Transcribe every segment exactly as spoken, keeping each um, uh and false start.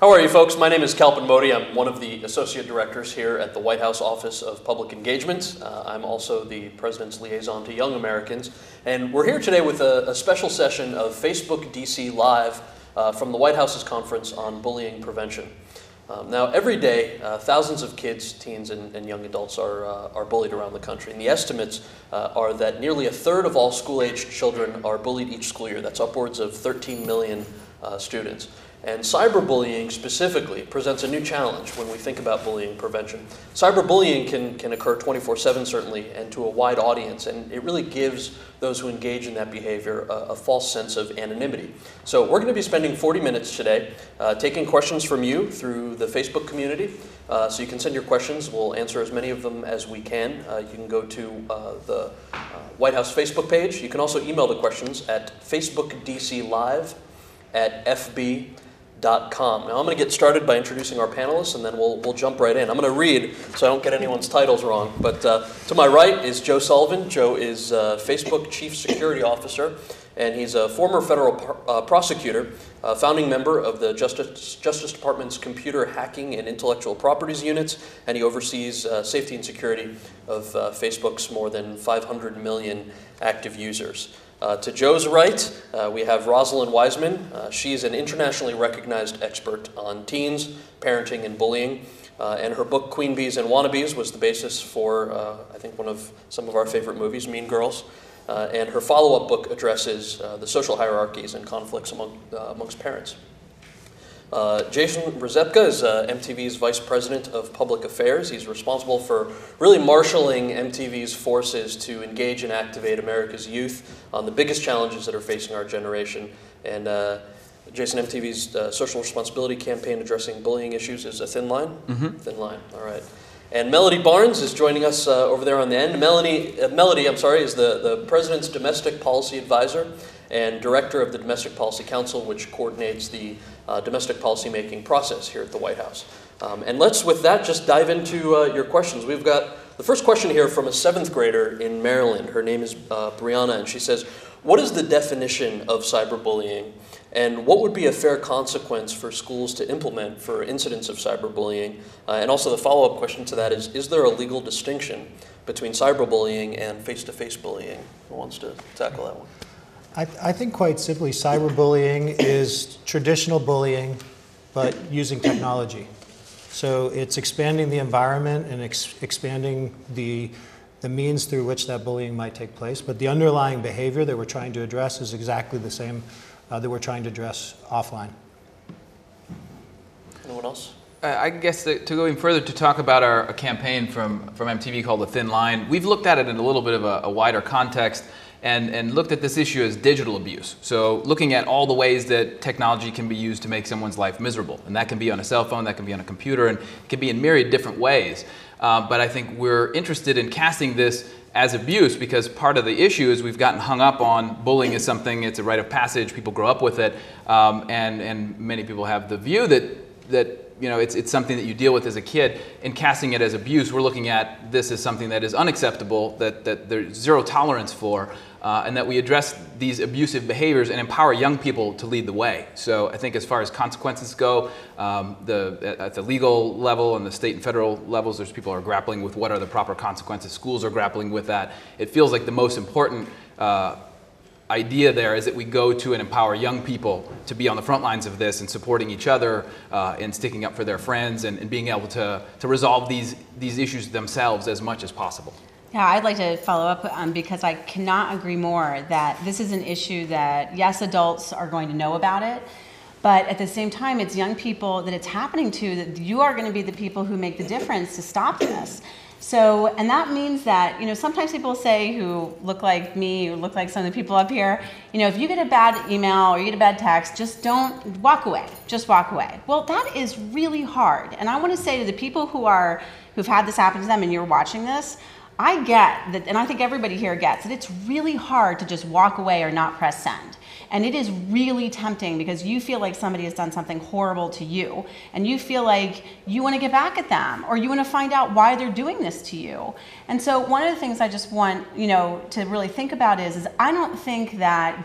How are you, folks? My name is Kalpen Modi. I'm one of the associate directors here at the White House Office of Public Engagement. Uh, I'm also the president's liaison to young Americans. And we're here today with a, a special session of Facebook D C Live uh, from the White House's conference on bullying prevention. Um, now, every day, uh, thousands of kids, teens, and, and young adults are, uh, are bullied around the country. And the estimates uh, are that nearly a third of all school-aged children are bullied each school year. That's upwards of thirteen million uh, students. And cyberbullying specifically presents a new challenge when we think about bullying prevention. Cyberbullying can, can occur twenty-four seven, certainly, and to a wide audience. And it really gives those who engage in that behavior a, a false sense of anonymity. So we're going to be spending forty minutes today uh, taking questions from you through the Facebook community. Uh, so you can send your questions. We'll answer as many of them as we can. Uh, you can go to uh, the uh, White House Facebook page. You can also email the questions at Facebook D C Live at F B dot com. Now, I'm going to get started by introducing our panelists, and then we'll, we'll jump right in. I'm going to read so I don't get anyone's titles wrong. But uh, to my right is Joe Sullivan. Joe is uh, Facebook Chief Security Officer, and he's a former federal pr uh, prosecutor, uh, founding member of the Justice, Justice Department's Computer Hacking and Intellectual Properties Units, and he oversees uh, safety and security of uh, Facebook's more than five hundred million active users. Uh, to Joe's right, uh, we have Rosalind Wiseman. Uh, she's an internationally recognized expert on teens, parenting, and bullying. Uh, and her book, Queen Bees and Wannabes, was the basis for, uh, I think, one of some of our favorite movies, Mean Girls. Uh, and her follow-up book addresses uh, the social hierarchies and conflicts among, uh, amongst parents. Uh, Jason Rzepka is uh, M T V's Vice President of Public Affairs. He's responsible for really marshaling M T V's forces to engage and activate America's youth on the biggest challenges that are facing our generation. And uh, Jason, M T V's uh, social responsibility campaign addressing bullying issues is A Thin Line? Mm-hmm. Thin Line, all right. And Melody Barnes is joining us uh, over there on the end. Melody, uh, Melody I'm sorry, is the, the President's Domestic Policy Advisor and Director of the Domestic Policy Council, which coordinates the uh, domestic policy making process here at the White House. Um, and let's, with that, just dive into uh, your questions. We've got the first question here from a seventh grader in Maryland. Her name is uh, Brianna, and she says, what is the definition of cyberbullying, and what would be a fair consequence for schools to implement for incidents of cyberbullying? Uh, and also the follow-up question to that is, is there a legal distinction between cyberbullying and face-to-face bullying? Who wants to tackle that one? I, th I think quite simply, cyberbullying is traditional bullying, but using technology. So it's expanding the environment and ex expanding the, the means through which that bullying might take place. But the underlying behavior that we're trying to address is exactly the same uh, that we're trying to address offline. Anyone else? Uh, I guess the, to go even further, to talk about our a campaign from, from M T V called The Thin Line, we've looked at it in a little bit of a, a wider context. And, and looked at this issue as digital abuse. So looking at all the ways that technology can be used to make someone's life miserable. And that can be on a cell phone, that can be on a computer, and it can be in myriad different ways. Uh, but I think we're interested in casting this as abuse because part of the issue is we've gotten hung up on bullying as something, it's a rite of passage, people grow up with it. Um, and, and many people have the view that, that you know, it's, it's something that you deal with as a kid, and casting it as abuse, we're looking at this as something that is unacceptable, that, that there's zero tolerance for, uh, and that we address these abusive behaviors and empower young people to lead the way. So I think as far as consequences go, um, the, at, at the legal level and the state and federal levels, there's people who are grappling with what are the proper consequences. Schools are grappling with that. It feels like the most important uh, idea there is that we go to and empower young people to be on the front lines of this and supporting each other uh, and sticking up for their friends and, and being able to, to resolve these, these issues themselves as much as possible. Yeah, I'd like to follow up um, because I cannot agree more that this is an issue that, yes, adults are going to know about it, but at the same time, it's young people that it's happening to, that you are going to be the people who make the difference to stop this. So, and that means that, you know, sometimes people say who look like me, who look like some of the people up here, you know, if you get a bad email or you get a bad text, just don't walk away, just walk away. Well, that is really hard. And I want to say to the people who are, who've had this happen to them and you're watching this, I get that, and I think everybody here gets that it's really hard to just walk away or not press send. And it is really tempting because you feel like somebody has done something horrible to you and you feel like you want to get back at them or you want to find out why they're doing this to you. And so one of the things I just want, you know, to really think about is, is I don't think that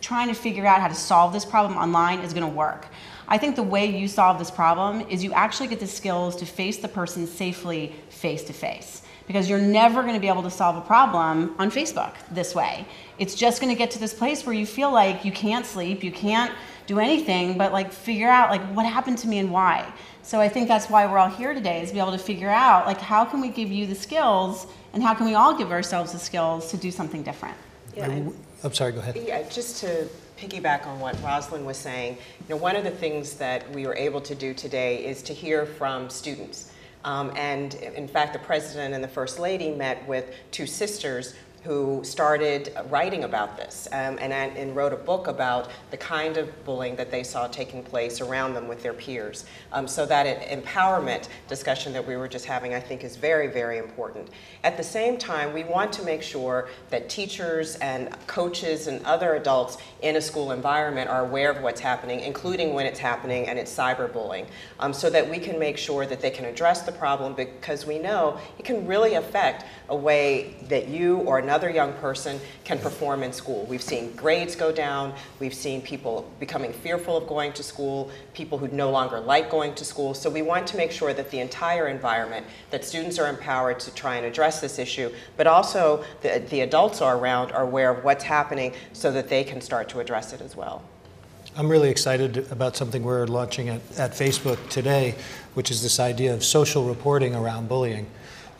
trying to figure out how to solve this problem online is going to work. I think the way you solve this problem is you actually get the skills to face the person safely face to face. Because you're never going to be able to solve a problem on Facebook this way. It's just going to get to this place where you feel like you can't sleep, you can't do anything, but like figure out like what happened to me and why. So I think that's why we're all here today, is to be able to figure out like how can we give you the skills and how can we all give ourselves the skills to do something different. Yeah. And, I'm sorry, go ahead. Yeah, just to piggyback on what Rosalind was saying, you know, one of the things that we were able to do today is to hear from students. Um, and in fact, the president and the first lady met with two sisters who started writing about this um, and, and wrote a book about the kind of bullying that they saw taking place around them with their peers. Um, so that empowerment discussion that we were just having, I think, is very, very important. At the same time, we want to make sure that teachers and coaches and other adults in a school environment are aware of what's happening, including when it's happening and it's cyberbullying, um, so that we can make sure that they can address the problem, because we know it can really affect a way that you or another young person can perform in school. We've seen grades go down, we've seen people becoming fearful of going to school, people who no longer like going to school. So we want to make sure that the entire environment, that students are empowered to try and address this issue, but also the, the adults are around are aware of what's happening so that they can start to address it as well. I'm really excited about something we're launching at, at Facebook today, which is this idea of social reporting around bullying.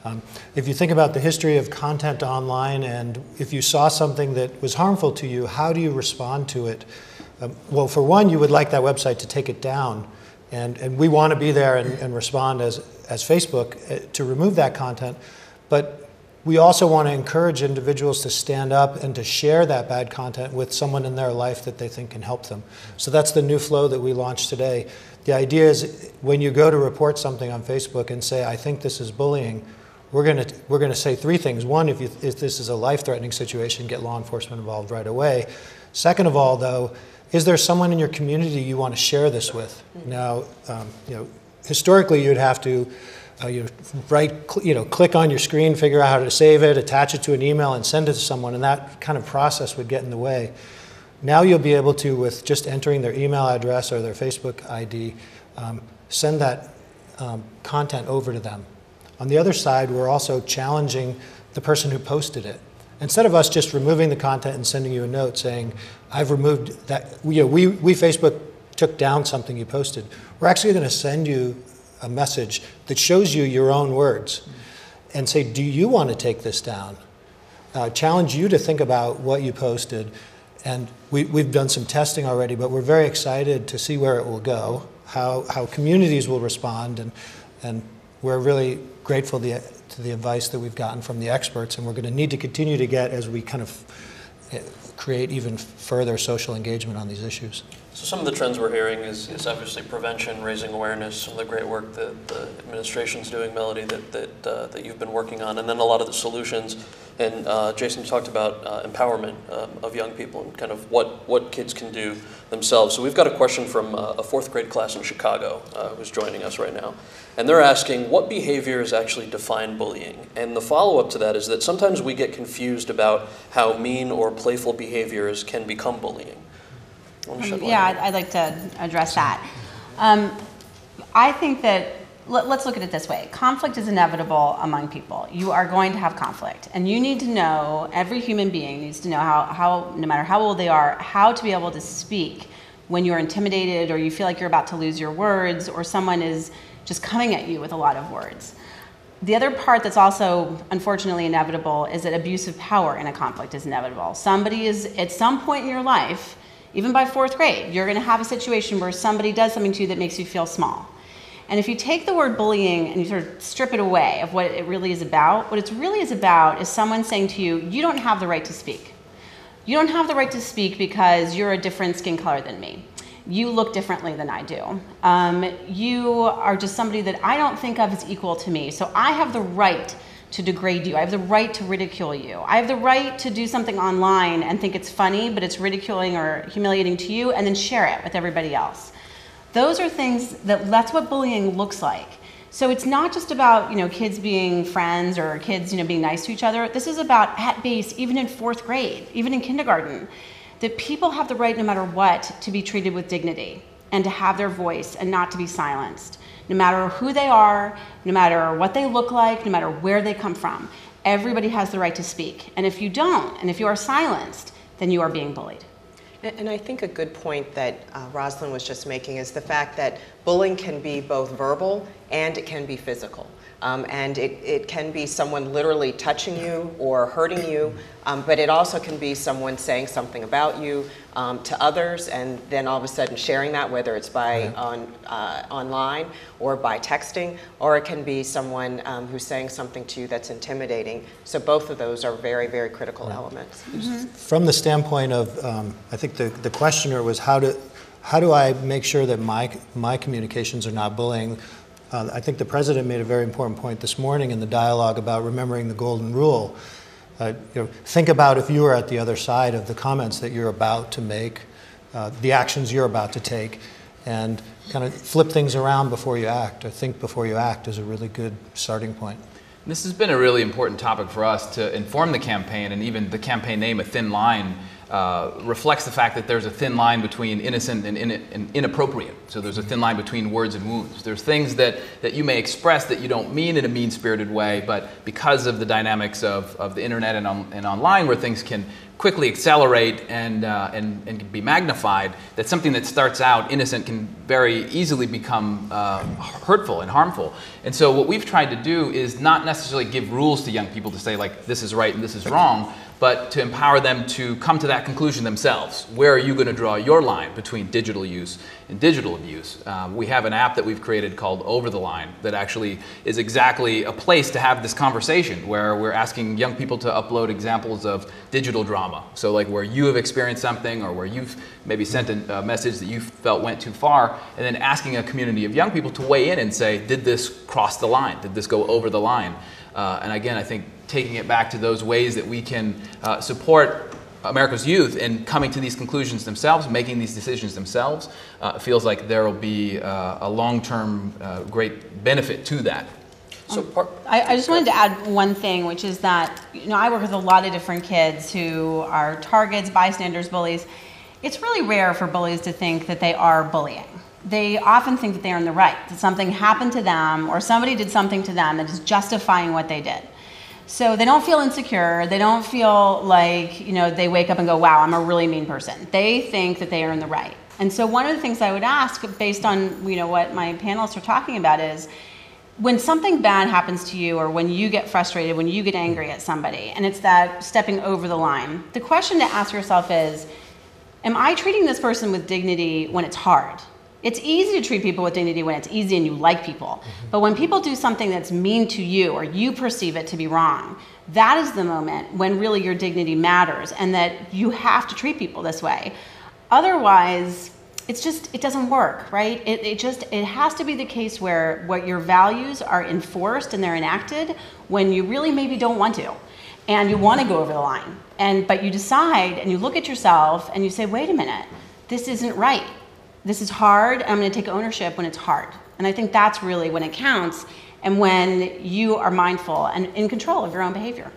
Um, if you think about the history of content online, and if you saw something that was harmful to you, how do you respond to it? Um, well, for one, you would like that website to take it down. And, and we want to be there and, and respond as, as Facebook uh, to remove that content. But we also want to encourage individuals to stand up and to share that bad content with someone in their life that they think can help them. So that's the new flow that we launched today. The idea is when you go to report something on Facebook and say, I think this is bullying, We're going to, we're going to say three things. One, if, you, if this is a life-threatening situation, get law enforcement involved right away. Second of all, though, is there someone in your community you want to share this with? Now, um, you know, historically, you'd have to uh, you know, right, you know, click on your screen, figure out how to save it, attach it to an email, and send it to someone, and that kind of process would get in the way. Now you'll be able to, with just entering their email address or their Facebook I D, um, send that um, content over to them. On the other side, we're also challenging the person who posted it. Instead of us just removing the content and sending you a note saying, I've removed that, you know, we, we Facebook took down something you posted. We're actually going to send you a message that shows you your own words and say, do you want to take this down? Uh, challenge you to think about what you posted. And we, we've done some testing already, but we're very excited to see where it will go, how, how communities will respond, and, and we're really grateful the, to the advice that we've gotten from the experts, and we're going to need to continue to get as we kind of create even further social engagement on these issues. So some of the trends we're hearing is, is obviously prevention, raising awareness, some of the great work that the administration's doing, Melody, that, that, uh, that you've been working on, and then a lot of the solutions. And uh, Jason talked about uh, empowerment um, of young people and kind of what, what kids can do themselves. So we've got a question from uh, a fourth grade class in Chicago uh, who's joining us right now. And they're asking, what behaviors actually define bullying? And the follow-up to that is that sometimes we get confused about how mean or playful behaviors can become bullying. Um, yeah, I'd, I'd like to address that. Um, I think that, let, let's look at it this way. Conflict is inevitable among people. You are going to have conflict. And you need to know, every human being needs to know how, how, no matter how old they are, how to be able to speak when you're intimidated or you feel like you're about to lose your words or someone is just coming at you with a lot of words. The other part that's also unfortunately inevitable is that abuse of power in a conflict is inevitable. Somebody is, at some point in your life, even by fourth grade, you're going to have a situation where somebody does something to you that makes you feel small. And if you take the word bullying and you sort of strip it away of what it really is about, what it really is about is someone saying to you, you don't have the right to speak. You don't have the right to speak because you're a different skin color than me. You look differently than I do. Um, you are just somebody that I don't think of as equal to me, so I have the right to degrade you. I have the right to ridicule you. I have the right to do something online and think it's funny, but it's ridiculing or humiliating to you, and then share it with everybody else. Those are things that, that's what bullying looks like. So it's not just about, you know, kids being friends or kids, you know, being nice to each other. This is about at base, even in fourth grade, even in kindergarten, that people have the right, no matter what, to be treated with dignity. and to have their voice and not to be silenced. No matter who they are, no matter what they look like, no matter where they come from, everybody has the right to speak. And if you don't, and if you are silenced, then you are being bullied. And I think a good point that uh, Rosalind was just making is the fact that bullying can be both verbal and it can be physical. Um, and it, it can be someone literally touching you or hurting you, um, but it also can be someone saying something about you um, to others and then all of a sudden sharing that, whether it's by yeah. on, uh, online or by texting, or it can be someone um, who's saying something to you that's intimidating. So both of those are very, very critical right. elements. Mm-hmm. From the standpoint of, um, I think the, the questioner was how do, how do I make sure that my, my communications are not bullying? Uh, I think the president made a very important point this morning in the dialogue about remembering the golden rule. Uh, you know, think about if you were at the other side of the comments that you're about to make, uh, the actions you're about to take, and kind of flip things around before you act, or think before you act is a really good starting point. This has been a really important topic for us to inform the campaign, and even the campaign name, A Thin Line, Uh, reflects the fact that there's a thin line between innocent and, in, and inappropriate. So there's a thin line between words and wounds. There's things that, that you may express that you don't mean in a mean-spirited way, but because of the dynamics of, of the internet and, on, and online where things can quickly accelerate and, uh, and, and can be magnified, that something that starts out innocent can very easily become uh, hurtful and harmful. And so what we've tried to do is not necessarily give rules to young people to say, like, this is right and this is wrong, but to empower them to come to that conclusion themselves. Where are you going to draw your line between digital use and digital abuse? Um, we have an app that we've created called Over the Line that actually is exactly a place to have this conversation where we're asking young people to upload examples of digital drama. So like where you have experienced something or where you've maybe sent a, a message that you felt went too far, and then asking a community of young people to weigh in and say, did this cross the line? Did this go over the line? Uh, and again, I think taking it back to those ways that we can uh, support America's youth in coming to these conclusions themselves, making these decisions themselves, uh, feels like there will be uh, a long-term uh, great benefit to that. So um, I, I just wanted to add one thing, which is that, you know, I work with a lot of different kids who are targets, bystanders, bullies. It's really rare for bullies to think that they are bullying. They often think that they are in the right, that something happened to them or somebody did something to them that is justifying what they did. So they don't feel insecure. They don't feel like, you know, they wake up and go, wow, I'm a really mean person. They think that they are in the right. And so one of the things I would ask, based on, you know, what my panelists are talking about, is when something bad happens to you, or when you get frustrated, when you get angry at somebody, and it's that stepping over the line, the question to ask yourself is, am I treating this person with dignity when it's hard? It's easy to treat people with dignity when it's easy and you like people. But when people do something that's mean to you or you perceive it to be wrong, that is the moment when really your dignity matters and that you have to treat people this way. Otherwise, it's just, it doesn't work, right? It, it just, it has to be the case where what your values are enforced and they're enacted when you really maybe don't want to. And you want to go over the line. And, but you decide and you look at yourself and you say, wait a minute, this isn't right. This is hard, I'm going to take ownership when it's hard. And I think that's really when it counts and when you are mindful and in control of your own behavior.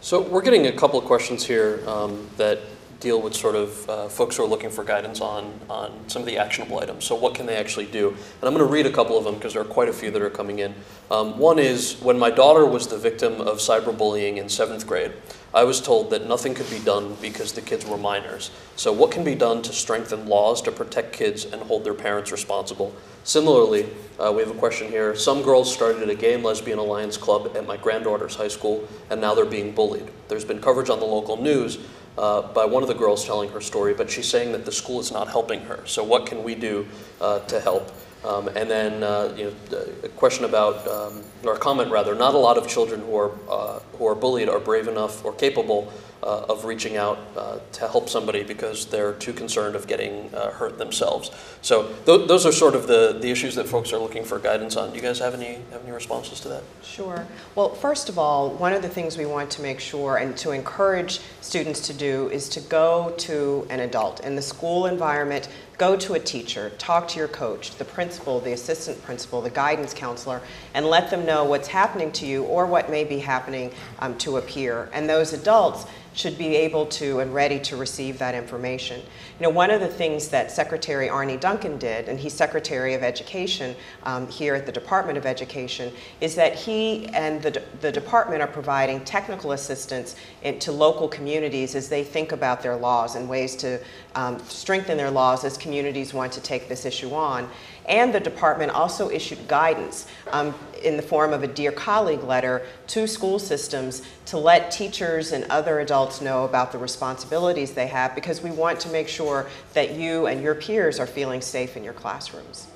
So we're getting a couple of questions here um, that deal with sort of uh, folks who are looking for guidance on, on some of the actionable items. So what can they actually do? And I'm going to read a couple of them because there are quite a few that are coming in. Um, one is, when my daughter was the victim of cyberbullying in seventh grade, I was told that nothing could be done because the kids were minors. So what can be done to strengthen laws to protect kids and hold their parents responsible? Similarly, uh, we have a question here. Some girls started a gay and lesbian alliance club at my granddaughter's high school, and now they're being bullied. There's been coverage on the local news uh, by one of the girls telling her story, but she's saying that the school is not helping her. So what can we do uh, to help? Um, and then uh, you know, a question about, um, or a comment rather, not a lot of children who are, uh, who are bullied are brave enough or capable uh, of reaching out uh, to help somebody because they're too concerned of getting uh, hurt themselves. So th those are sort of the, the issues that folks are looking for guidance on. Do you guys have any, have any responses to that? Sure. Well, first of all, one of the things we want to make sure and to encourage students to do is to go to an adult in the school environment. Go to a teacher, talk to your coach, the principal, the assistant principal, the guidance counselor, and let them know what's happening to you or what may be happening um, to a peer. And those adults should be able to and ready to receive that information. You know, one of the things that Secretary Arnie Duncan did, and he's Secretary of Education um, here at the Department of Education, is that he and the, the department are providing technical assistance in, to local communities as they think about their laws and ways to um, strengthen their laws as communities want to take this issue on. And the department also issued guidance um, in the form of a Dear Colleague letter to school systems to let teachers and other adults know about the responsibilities they have, because we want to make sure that you and your peers are feeling safe in your classrooms.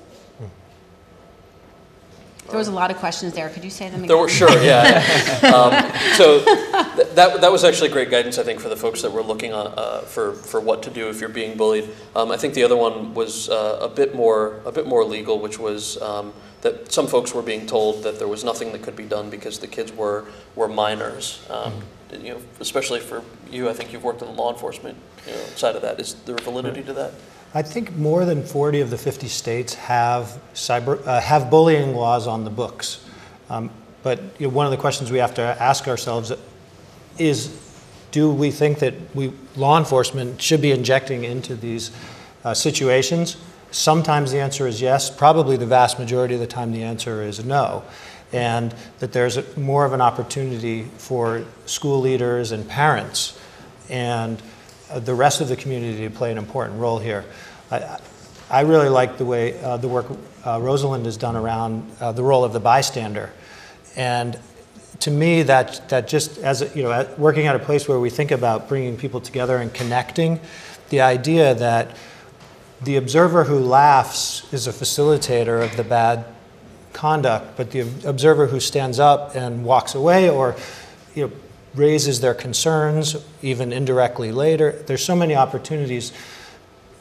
There was a lot of questions there. Could you say them again? There were, sure, yeah. um, so th that, that was actually great guidance, I think, for the folks that were looking on, uh, for, for what to do if you're being bullied. Um, I think the other one was uh, a, bit more, a bit more legal, which was um, that some folks were being told that there was nothing that could be done because the kids were, were minors. Um, you know, especially for you, I think you've worked on the law enforcement you know, side of that. Is there validity to that? I think more than forty of the fifty states have cyber uh, have bullying laws on the books, um, but you know, one of the questions we have to ask ourselves is, do we think that we law enforcement should be injecting into these uh, situations? Sometimes the answer is yes. Probably the vast majority of the time, the answer is no, and that there's a, more of an opportunity for school leaders and parents, and the rest of the community to play an important role here. I, I really like the way uh, the work uh, Rosalind has done around uh, the role of the bystander, and to me that that just as a, you know working at a place where we think about bringing people together and connecting, the idea that the observer who laughs is a facilitator of the bad conduct, but the observer who stands up and walks away or you know. raises their concerns, even indirectly later. There's so many opportunities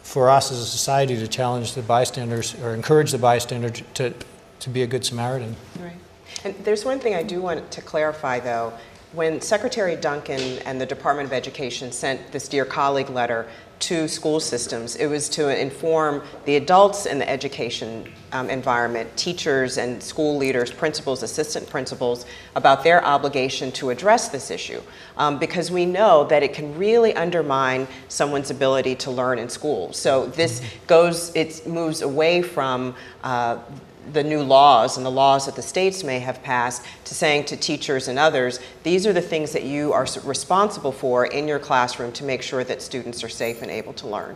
for us as a society to challenge the bystanders or encourage the bystander to, to be a good Samaritan. Right. And there's one thing I do want to clarify, though. When Secretary Duncan and the Department of Education sent this Dear Colleague letter to school systems, it was to inform the adults in the education um, environment, teachers and school leaders, principals, assistant principals, about their obligation to address this issue. Um, because we know that it can really undermine someone's ability to learn in school. So this goes, it moves away from uh, the new laws and the laws that the states may have passed to saying to teachers and others, these are the things that you are responsible for in your classroom to make sure that students are safe and able to learn.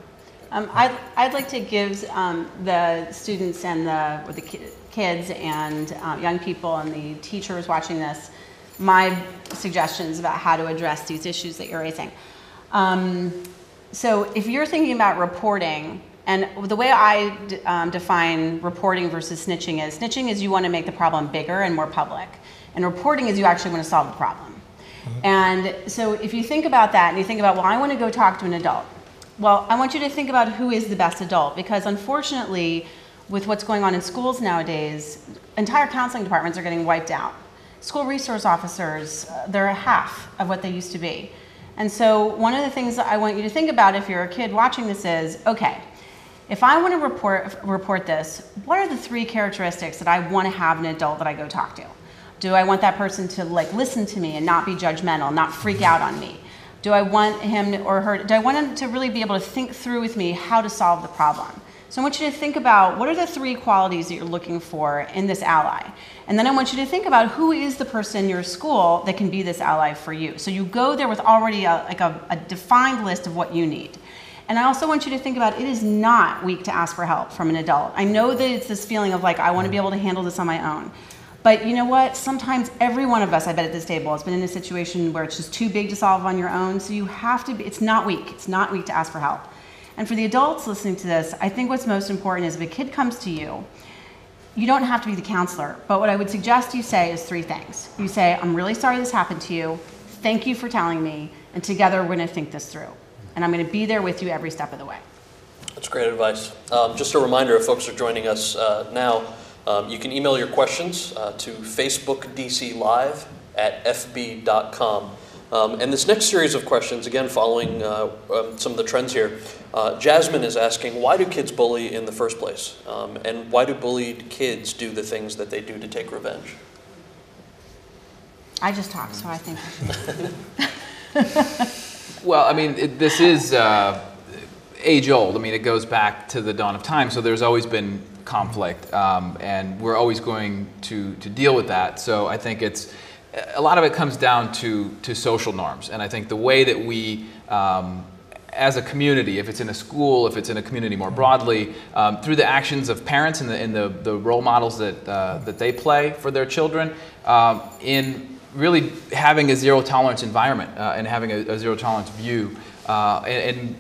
Um, I'd, I'd like to give um, the students and the, or the kids and uh, young people and the teachers watching this my suggestions about how to address these issues that you're raising. Um, so if you're thinking about reporting, and the way I um, define reporting versus snitching is, snitching is you want to make the problem bigger and more public. And reporting is you actually want to solve the problem. Mm-hmm. And so if you think about that and you think about, well, I want to go talk to an adult. Well, I want you to think about who is the best adult, because unfortunately, with what's going on in schools nowadays, entire counseling departments are getting wiped out. School resource officers, they're a half of what they used to be. And so one of the things that I want you to think about if you're a kid watching this is, okay, if I want to report, report this, what are the three characteristics that I want to have in an adult that I go talk to? Do I want that person to like listen to me and not be judgmental, not freak out on me? Do I want him or her, do I want him to really be able to think through with me how to solve the problem? So I want you to think about what are the three qualities that you're looking for in this ally? And then I want you to think about who is the person in your school that can be this ally for you. So you go there with already a, like a, a defined list of what you need. And I also want you to think about, it is not weak to ask for help from an adult. I know that it's this feeling of like, I want to be able to handle this on my own. But you know what? Sometimes every one of us, I bet at this table, has been in a situation where it's just too big to solve on your own. So you have to be, it's not weak. It's not weak to ask for help. And for the adults listening to this, I think what's most important is if a kid comes to you, you don't have to be the counselor. But what I would suggest you say is three things. You say, I'm really sorry this happened to you. Thank you for telling me. And together we're going to think this through. And I'm going to be there with you every step of the way. That's great advice. Um, just a reminder, if folks are joining us uh, now, um, you can email your questions uh, to Facebook D C Live at F B dot com. Um, and this next series of questions, again, following uh, um, some of the trends here, uh, Jasmine is asking, why do kids bully in the first place? Um, and why do bullied kids do the things that they do to take revenge? I just talked, so I think. Well, I mean, it, this is uh, age old. I mean, it goes back to the dawn of time. So there's always been conflict, um, and we're always going to to deal with that. So I think it's a lot of it comes down to to social norms, and I think the way that we um, as a community, if it's in a school, if it's in a community more broadly, um, through the actions of parents and the, and the, the role models that, uh, that they play for their children, um, in really having a zero tolerance environment uh, and having a, a zero tolerance view uh, and, and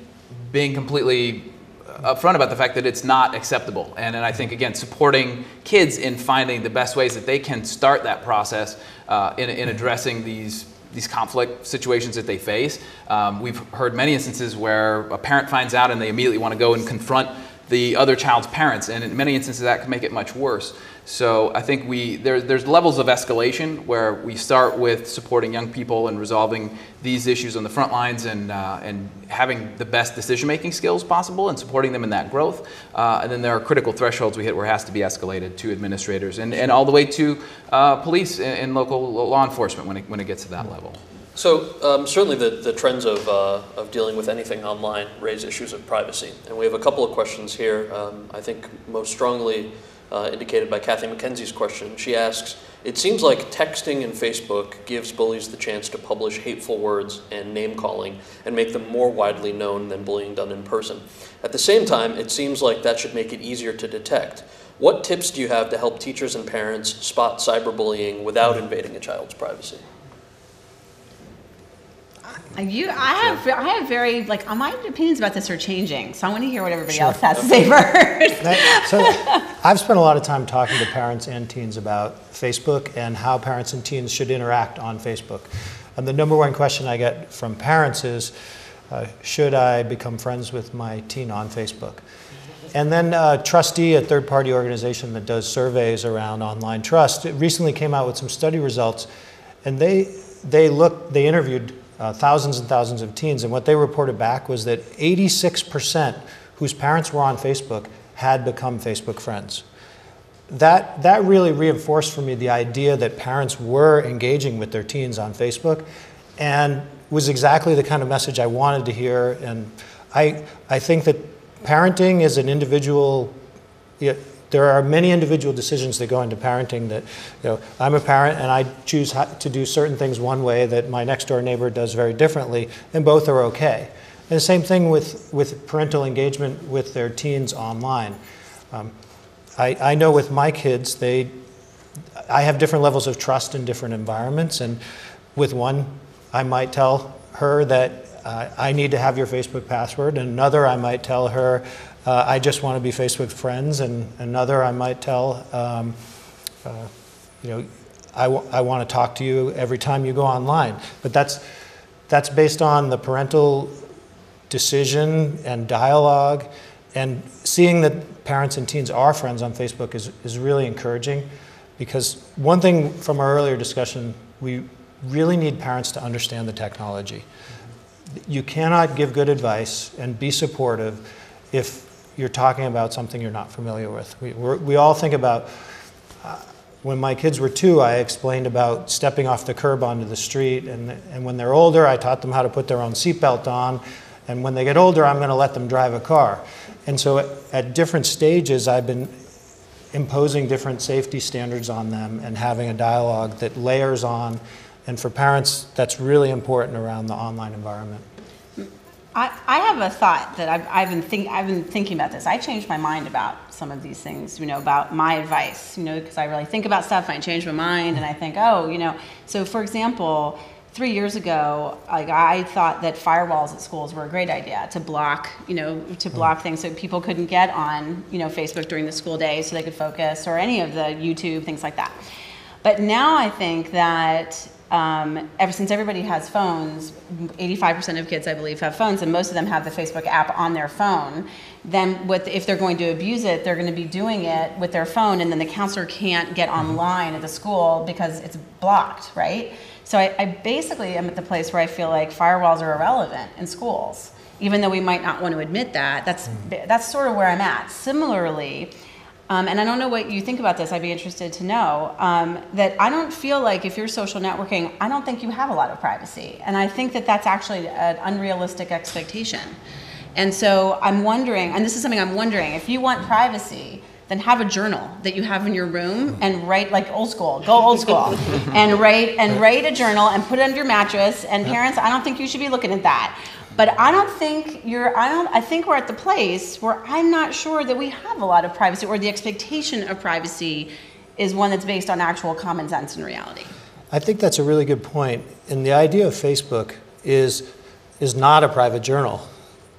being completely upfront about the fact that it's not acceptable. And, and I think, again, supporting kids in finding the best ways that they can start that process uh, in, in addressing these these conflict situations that they face. Um, we've heard many instances where a parent finds out and they immediately want to go and confront the other child's parents, and in many instances that can make it much worse. So I think we there, there's levels of escalation where we start with supporting young people and resolving these issues on the front lines, and, uh, and having the best decision-making skills possible and supporting them in that growth. Uh, and then there are critical thresholds we hit where it has to be escalated to administrators and, and all the way to uh, police and, and local law enforcement when it, when it gets to that level. So um, certainly the, the trends of, uh, of dealing with anything online raise issues of privacy. And we have a couple of questions here, um, I think most strongly uh, indicated by Kathy McKenzie's question. She asks, it seems like texting and Facebook gives bullies the chance to publish hateful words and name-calling and make them more widely known than bullying done in person. At the same time, it seems like that should make it easier to detect. What tips do you have to help teachers and parents spot cyberbullying without invading a child's privacy? You, I have, I have very, like, my opinions about this are changing, so I want to hear what everybody sure. else has to say first. That, so I've spent a lot of time talking to parents and teens about Facebook and how parents and teens should interact on Facebook. And the number one question I get from parents is, uh, should I become friends with my teen on Facebook? And then uh, Trustee, a third-party organization that does surveys around online trust, recently came out with some study results, and they, they looked, they interviewed Uh, thousands and thousands of teens, and what they reported back was that eighty-six percent whose parents were on Facebook had become Facebook friends. That, that really reinforced for me the idea that parents were engaging with their teens on Facebook, and was exactly the kind of message I wanted to hear. And I, I think that parenting is an individual, you know, there are many individual decisions that go into parenting that, you know, I'm a parent and I choose to do certain things one way that my next door neighbor does very differently, and both are okay. And the same thing with, with parental engagement with their teens online. Um, I, I know with my kids, they, I have different levels of trust in different environments, and with one, I might tell her that uh, I need to have your Facebook password, and another I might tell her, Uh, I just want to be Facebook friends, and another I might tell, um, uh, you know, I, w I want to talk to you every time you go online. But that's, that's based on the parental decision and dialogue, and seeing that parents and teens are friends on Facebook is, is really encouraging, because one thing from our earlier discussion, we really need parents to understand the technology. You cannot give good advice and be supportive if you're talking about something you're not familiar with. We, we're, we all think about, uh, when my kids were two, I explained about stepping off the curb onto the street, and, and when they're older, I taught them how to put their own seatbelt on, and when they get older, I'm gonna let them drive a car. And so at, at different stages, I've been imposing different safety standards on them and having a dialogue that layers on, and for parents, that's really important around the online environment. I, I have a thought that I've, I've, been think, I've been thinking about this. I changed my mind about some of these things, you know, about my advice, you know, because I really think about stuff and I change my mind and I think, oh, you know. So for example, three years ago, like, I thought that firewalls at schools were a great idea to block, you know, to block things so people couldn't get on, you know, Facebook during the school day so they could focus, or any of the YouTube, things like that. But now I think that Um, ever since everybody has phones, eighty-five percent of kids, I believe, have phones, and most of them have the Facebook app on their phone. Then what the, if they're going to abuse it, they're going to be doing it with their phone, and then the counselor can't get online at the school because it's blocked, right? So I, I basically am at the place where I feel like firewalls are irrelevant in schools, even though we might not want to admit that. That's, that's sort of where I'm at. Similarly, um, and I don't know what you think about this, I'd be interested to know, um, that I don't feel like if you're social networking, I don't think you have a lot of privacy. And I think that that's actually an unrealistic expectation. And so I'm wondering, and this is something I'm wondering, if you want privacy, then have a journal that you have in your room and write, like old school, go old school, and write and write a journal and put it under your mattress. And parents, I don't think you should be looking at that. But I don't think you're, I don't, I think we're at the place where I'm not sure that we have a lot of privacy, or the expectation of privacy is one that's based on actual common sense and reality. I think that's a really good point. And the idea of Facebook is, is not a private journal.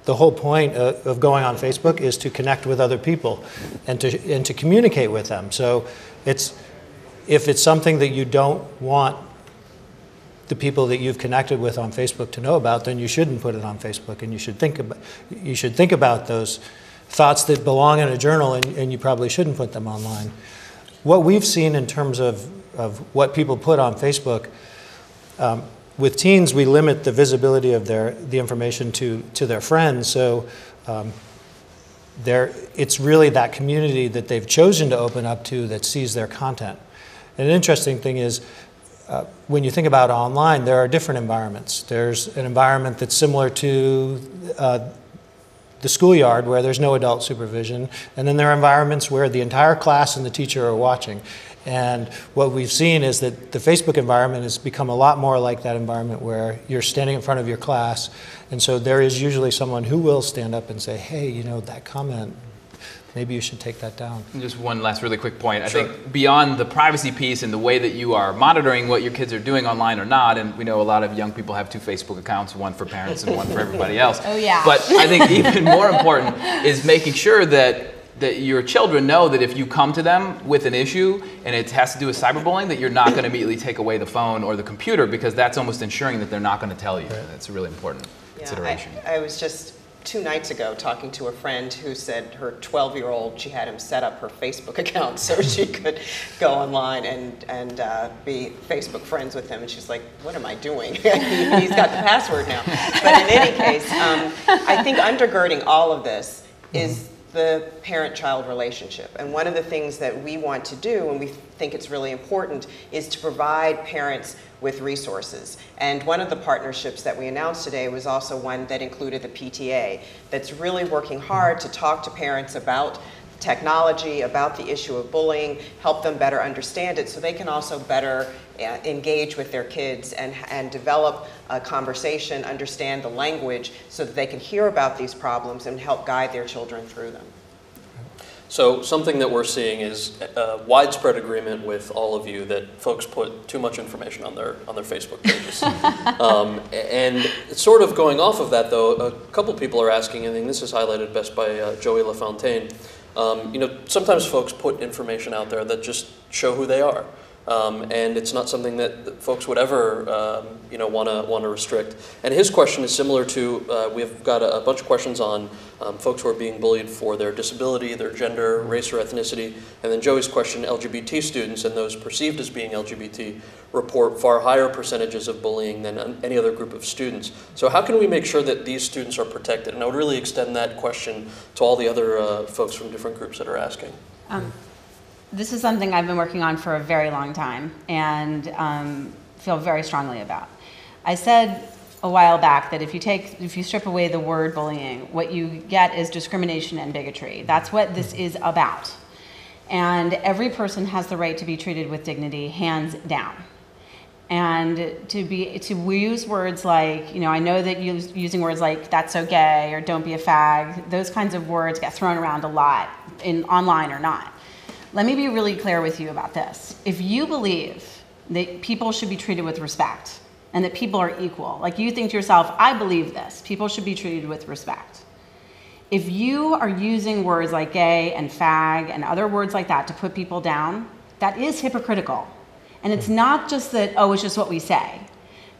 The whole point of going on Facebook is to connect with other people and to, and to communicate with them. So it's, if it's something that you don't want the people that you've connected with on Facebook to know about, then you shouldn't put it on Facebook, and you should think about, you should think about those thoughts that belong in a journal, and, and you probably shouldn't put them online. What we've seen in terms of, of what people put on Facebook, um, with teens, we limit the visibility of their, the information to, to their friends. So um, it's really that community that they've chosen to open up to that sees their content. And an interesting thing is, uh, when you think about online, there are different environments. There's an environment that's similar to uh, the schoolyard, where there's no adult supervision. And then there are environments where the entire class and the teacher are watching. And what we've seen is that the Facebook environment has become a lot more like that environment where you're standing in front of your class. And so there is usually someone who will stand up and say, hey, you know, that comment, maybe you should take that down. And just one last really quick point. Sure. I think beyond the privacy piece and the way that you are monitoring what your kids are doing online or not, and we know a lot of young people have two Facebook accounts, one for parents and one for everybody else. Oh, yeah. But I think even more important is making sure that that your children know that if you come to them with an issue and it has to do with cyberbullying, that you're not going to immediately take away the phone or the computer, because that's almost ensuring that they're not going to tell you. That's a really important yeah, consideration. I, I was just two nights ago talking to a friend who said her twelve-year-old, she had him set up her Facebook account so she could go online and, and uh, be Facebook friends with him. And she's like, what am I doing? He's got the password now. But in any case, um, I think undergirding all of this is the parent-child relationship. And one of the things that we want to do, and we think it's really important, is to provide parents with resources. And one of the partnerships that we announced today was also one that included the P T A, that's really working hard to talk to parents about technology, about the issue of bullying, help them better understand it so they can also better Uh, engage with their kids and, and develop a conversation, understand the language, so that they can hear about these problems and help guide their children through them. So something that we're seeing is a widespread agreement with all of you that folks put too much information on their on their Facebook pages. um, and sort of going off of that, though, a couple people are asking, I think this is highlighted best by uh, Joey LaFontaine, um, you know, sometimes folks put information out there that just show who they are. Um, and it's not something that folks would ever, um, you know, want to want to restrict. And his question is similar to, uh, we've got a, a bunch of questions on um, folks who are being bullied for their disability, their gender, race, or ethnicity. And then Joey's question, L G B T students and those perceived as being L G B T report far higher percentages of bullying than any other group of students. So how can we make sure that these students are protected? And I would really extend that question to all the other uh, folks from different groups that are asking. Um. This is something I've been working on for a very long time and um, feel very strongly about. I said a while back that if you take, if you strip away the word bullying, what you get is discrimination and bigotry. That's what this is about. And every person has the right to be treated with dignity, hands down. And to be, to use words like, you know, I know that use, using words like "that's so gay" or "don't be a fag," those kinds of words get thrown around a lot in online or not. Let me be really clear with you about this. If you believe that people should be treated with respect and that people are equal, like you think to yourself, I believe this, people should be treated with respect. If you are using words like gay and fag and other words like that to put people down, that is hypocritical. And it's not just that, oh, it's just what we say.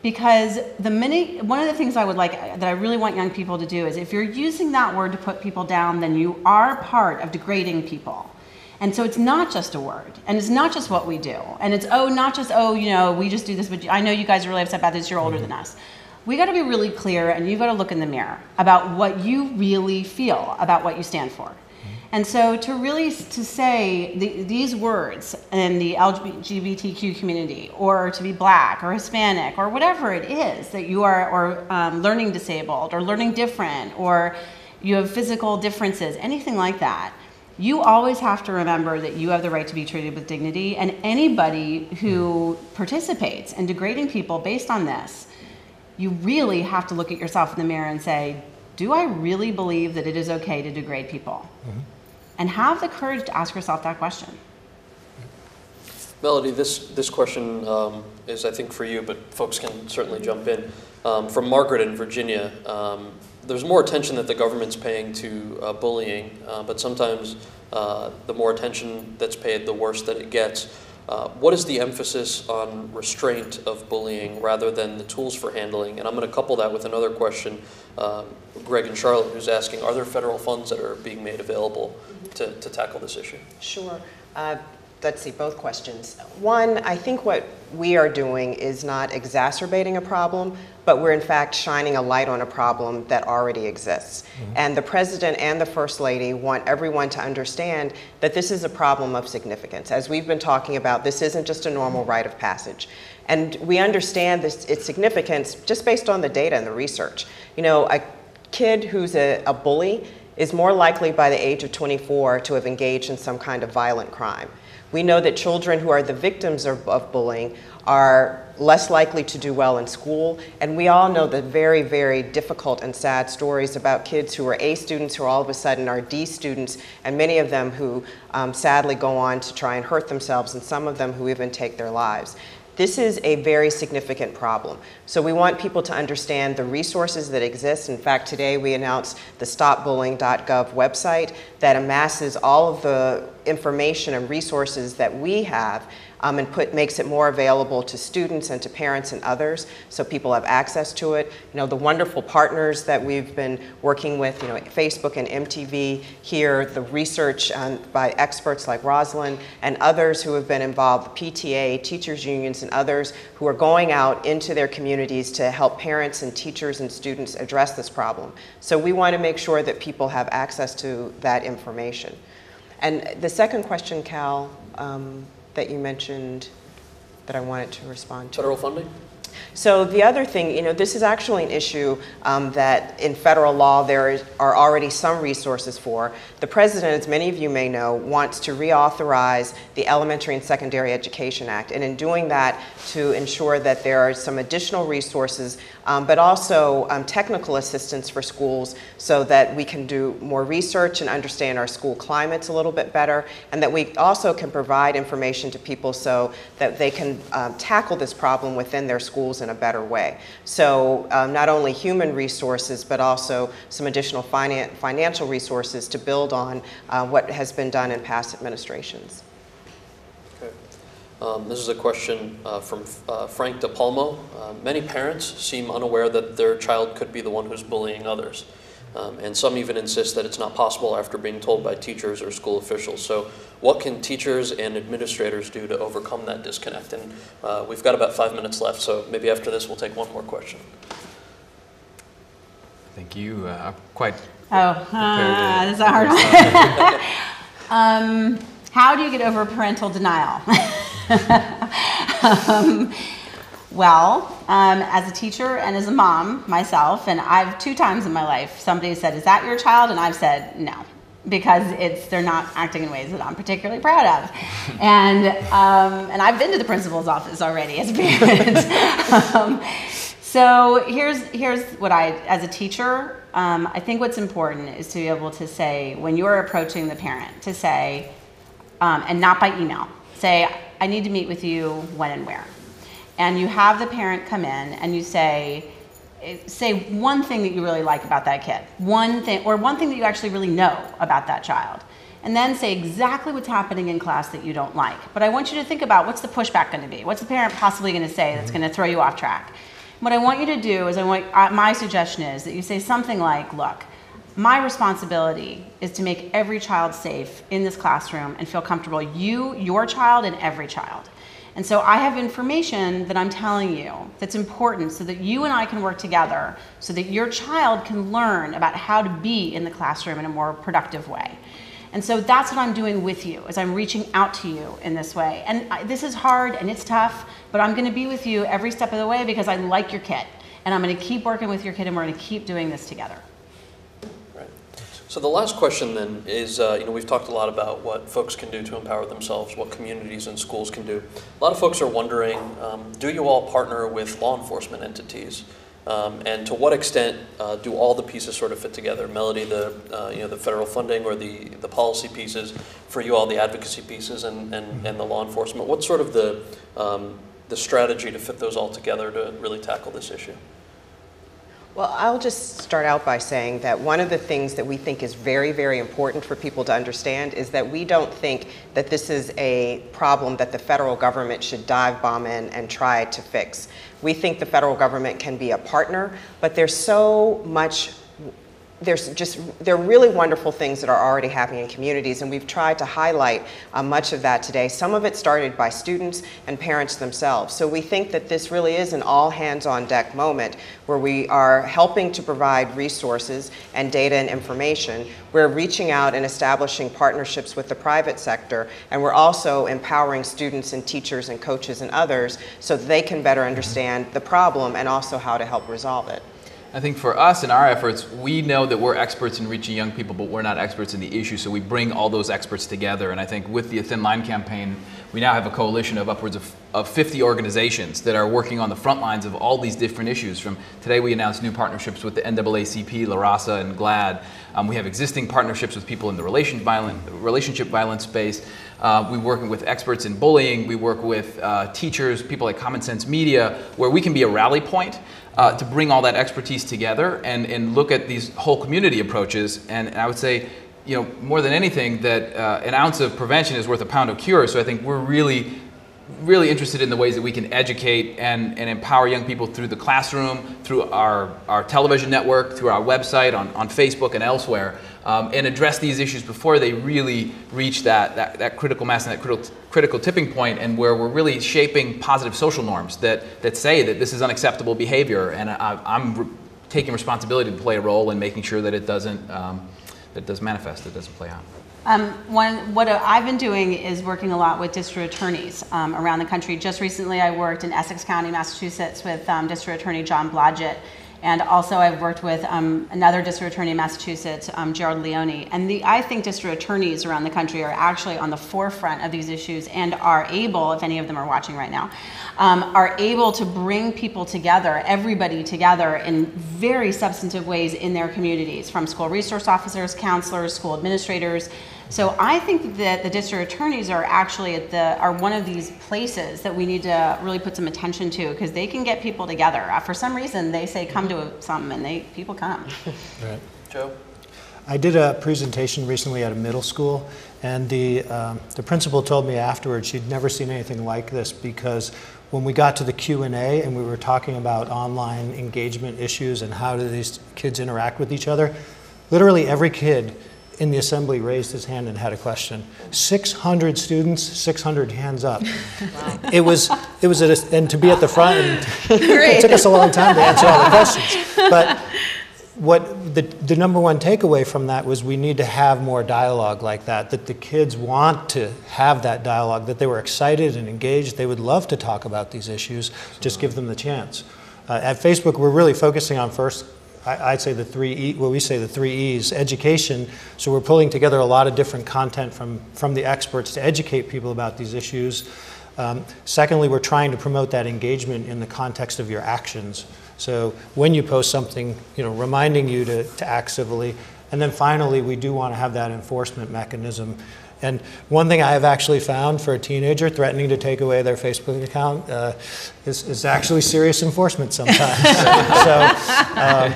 Because the minute, one of the things I would like, that I really want young people to do is, if you're using that word to put people down, then you are part of degrading people. And so it's not just a word, and it's not just what we do, and it's, oh, not just, oh, you know, we just do this, but I know you guys are really upset about this, you're older than us. We gotta be really clear, and you gotta look in the mirror about what you really feel about what you stand for. And so to really to say the, these words in the L G B T Q community, or to be black or Hispanic or whatever it is that you are, or um, learning disabled or learning different, or you have physical differences, anything like that, you always have to remember that you have the right to be treated with dignity. And anybody who participates in degrading people based on this, you really have to look at yourself in the mirror and say, do I really believe that it is okay to degrade people? Mm-hmm. And have the courage to ask yourself that question. Melody, this, this question um, is, I think, for you, but folks can certainly jump in. Um, from Margaret in Virginia, um, there's more attention that the government's paying to uh, bullying, uh, but sometimes uh, the more attention that's paid, the worse that it gets. Uh, what is the emphasis on restraint of bullying rather than the tools for handling? And I'm going to couple that with another question, uh, Greg and Charlotte, who's asking, are there federal funds that are being made available to, to tackle this issue? Sure. Uh, let's see, both questions. One, I think what we are doing is not exacerbating a problem, but we're in fact shining a light on a problem that already exists. Mm-hmm. And the President and the First Lady want everyone to understand that this is a problem of significance. As we've been talking about, this isn't just a normal rite of passage. And we understand this, its significance just based on the data and the research. You know, a kid who's a, a bully is more likely by the age of twenty-four to have engaged in some kind of violent crime. We know that children who are the victims of, of bullying are less likely to do well in school, and we all know the very, very difficult and sad stories about kids who are A students who all of a sudden are D students, and many of them who um, sadly go on to try and hurt themselves, and some of them who even take their lives. This is a very significant problem. So we want people to understand the resources that exist. In fact, today we announced the Stop Bullying dot gov website that amasses all of the information and resources that we have um, and put, makes it more available to students and to parents and others, so people have access to it. You know, the wonderful partners that we've been working with, you know, Facebook and M T V here, the research um, by experts like Rosalind and others who have been involved, the P T A, teachers unions and others who are going out into their communities to help parents and teachers and students address this problem. So we want to make sure that people have access to that information. And the second question, Cal, um, that you mentioned that I wanted to respond to. Federal funding? So the other thing, you know, this is actually an issue um, that in federal law there is, are already some resources for. The President, as many of you may know, wants to reauthorize the Elementary and Secondary Education Act, and in doing that to ensure that there are some additional resources, um, but also um, technical assistance for schools so that we can do more research and understand our school climates a little bit better, and that we also can provide information to people so that they can um, tackle this problem within their school in a better way. So um, not only human resources, but also some additional finan financial resources to build on uh, what has been done in past administrations. Okay. Um, this is a question uh, from uh, Frank DePalmo. Uh, many parents seem unaware that their child could be the one who's bullying others. Um, and some even insist that it's not possible after being told by teachers or school officials. So what can teachers and administrators do to overcome that disconnect? And uh, we've got about five minutes left, so maybe after this we'll take one more question. Thank you. Uh, I'm quite oh, uh, this is a hard one. um, how do you get over parental denial? um, Well, um, as a teacher and as a mom myself, and I've two times in my life, somebody said, is that your child? And I've said no, because it's, they're not acting in ways that I'm particularly proud of. And, um, and I've been to the principal's office already as a parent. um, so here's, here's what I, as a teacher, um, I think what's important is to be able to say, when you're approaching the parent, to say, um, and not by email, say, I need to meet with you when and where. And you have the parent come in and you say, say one thing that you really like about that kid, one thing, or one thing that you actually really know about that child. And then say exactly what's happening in class that you don't like. But I want you to think about, what's the pushback gonna be? What's the parent possibly gonna say that's gonna throw you off track? What I want you to do is, I want, uh, my suggestion is that you say something like, look, my responsibility is to make every child safe in this classroom and feel comfortable, you, your child, and every child. And so I have information that I'm telling you that's important so that you and I can work together so that your child can learn about how to be in the classroom in a more productive way. And so that's what I'm doing with you, is I'm reaching out to you in this way. And I, this is hard and it's tough, but I'm gonna be with you every step of the way because I like your kid. And I'm gonna keep working with your kid and we're gonna keep doing this together. Right. So the last question then is, uh, you know, we've talked a lot about what folks can do to empower themselves, what communities and schools can do. A lot of folks are wondering, um, do you all partner with law enforcement entities? Um, and to what extent uh, do all the pieces sort of fit together? Melody, the uh, you know the federal funding or the the policy pieces, for you all the advocacy pieces and and, and the law enforcement. What's sort of the um, the strategy to fit those all together to really tackle this issue? Well, I'll just start out by saying that one of the things that we think is very, very important for people to understand is that we don't think that this is a problem that the federal government should dive bomb in and try to fix. We think the federal government can be a partner, but there's so much There's just, there are really wonderful things that are already happening in communities, and we've tried to highlight uh, much of that today. Some of it started by students and parents themselves. So we think that this really is an all hands on deck moment where we are helping to provide resources and data and information. We're reaching out and establishing partnerships with the private sector, and we're also empowering students and teachers and coaches and others so that they can better understand the problem and also how to help resolve it. I think for us in our efforts, we know that we're experts in reaching young people, but we're not experts in the issue, so we bring all those experts together. And I think with the A Thin Line campaign, we now have a coalition of upwards of, of fifty organizations that are working on the front lines of all these different issues. From today, we announced new partnerships with the N double A C P, La Rasa, and GLAAD. Um, we have existing partnerships with people in the relation violent, relationship violence space. Uh, we work with experts in bullying. We work with uh, teachers, people like Common Sense Media, where we can be a rally point Uh, to bring all that expertise together and, and look at these whole community approaches. And, and I would say, you know, more than anything, that uh, an ounce of prevention is worth a pound of cure. So I think we're really, really interested in the ways that we can educate and, and empower young people through the classroom, through our, our television network, through our website, on, on Facebook and elsewhere, um, and address these issues before they really reach that, that, that critical mass and that critical critical tipping point, and where we're really shaping positive social norms that, that say that this is unacceptable behavior, and I, I'm re taking responsibility to play a role in making sure that it doesn't, um, that it doesn't manifest, that it doesn't play out. Um, one, what I've been doing is working a lot with district attorneys um, around the country. Just recently I worked in Essex County, Massachusetts with um, District Attorney John Blodgett, and also I've worked with um, another district attorney in Massachusetts, um, Gerard Leone. And the, I think district attorneys around the country are actually on the forefront of these issues and are able, if any of them are watching right now, um, are able to bring people together, everybody together in very substantive ways in their communities, from school resource officers, counselors, school administrators. So I think that the district attorneys are actually at the, are one of these places that we need to really put some attention to, because they can get people together. Uh, for some reason, they say come to something and they, people come. Right. Joe? I did a presentation recently at a middle school, and the, um, the principal told me afterwards she'd never seen anything like this, because when we got to the Q and A and we were talking about online engagement issues and how do these kids interact with each other, literally every kid in the assembly raised his hand and had a question. six hundred students, six hundred hands up. Wow. It was, it was at a, and to be at the front, and it took us a long time to answer all the questions. But what the, the number one takeaway from that was we need to have more dialogue like that, that the kids want to have that dialogue, that they were excited and engaged, they would love to talk about these issues, just give them the chance. Uh, at Facebook, we're really focusing on first I'd say the three E, well, we say the three E's, education. So we're pulling together a lot of different content from, from the experts to educate people about these issues. Um, secondly, we're trying to promote that engagement in the context of your actions. So when you post something, you know, reminding you to, to act civilly. And then finally, we do want to have that enforcement mechanism. And one thing I have actually found for a teenager threatening to take away their Facebook account uh, is, is actually serious enforcement sometimes. so um,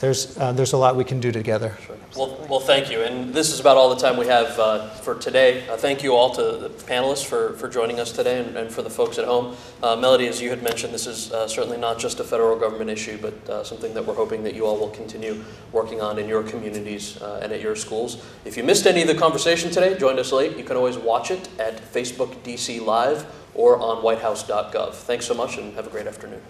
there's, uh, there's a lot we can do together. Sure. Well, well, thank you. And this is about all the time we have uh, for today. Uh, thank you all to the panelists for, for joining us today, and, and for the folks at home. Uh, Melody, as you had mentioned, this is uh, certainly not just a federal government issue, but uh, something that we're hoping that you all will continue working on in your communities uh, and at your schools. If you missed any of the conversation today, joined us late, you can always watch it at Facebook D C Live or on White House dot gov. Thanks so much, and have a great afternoon.